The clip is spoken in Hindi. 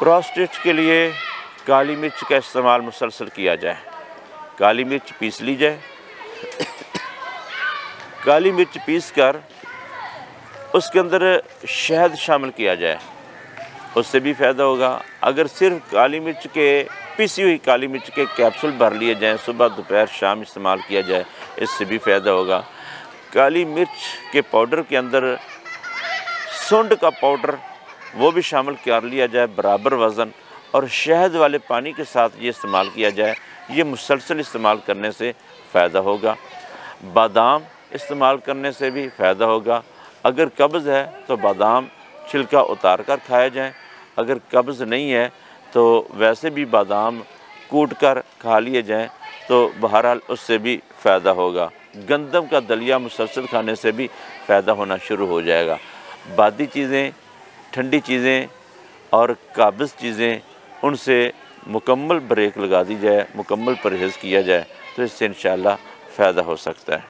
प्रोस्टेट के लिए काली मिर्च का इस्तेमाल मुसलसल किया जाए। काली मिर्च पीस ली जाए, काली मिर्च पीस कर उसके अंदर शहद शामिल किया जाए, उससे भी फ़ायदा होगा। अगर सिर्फ काली मिर्च के पिसी हुई काली मिर्च के कैप्सूल भर लिए जाएँ, सुबह दोपहर शाम इस्तेमाल किया जाए, इससे भी फ़ायदा होगा। काली मिर्च के पाउडर के अंदर सूंड का पाउडर वो भी शामिल कर लिया जाए बराबर वज़न, और शहद वाले पानी के साथ ये इस्तेमाल किया जाए। ये मुसलसल इस्तेमाल करने से फ़ायदा होगा। बादाम इस्तेमाल करने से भी फ़ायदा होगा। अगर कब्ज़ है तो बादाम छिलका उतार कर खाया जाए, अगर कब्ज़ नहीं है तो वैसे भी बादाम कूट कर खा लिए जाएँ, तो बहरहाल उससे भी फ़ायदा होगा। गंदम का दलिया मुसलसल खाने से भी फ़ायदा होना शुरू हो जाएगा। बादी चीज़ें, ठंडी चीज़ें और काबिज़ चीज़ें, उनसे मुकम्मल ब्रेक लगा दी जाए, मुकम्मल परहेज़ किया जाए, तो इससे इंशाअल्लाह फ़ायदा हो सकता है।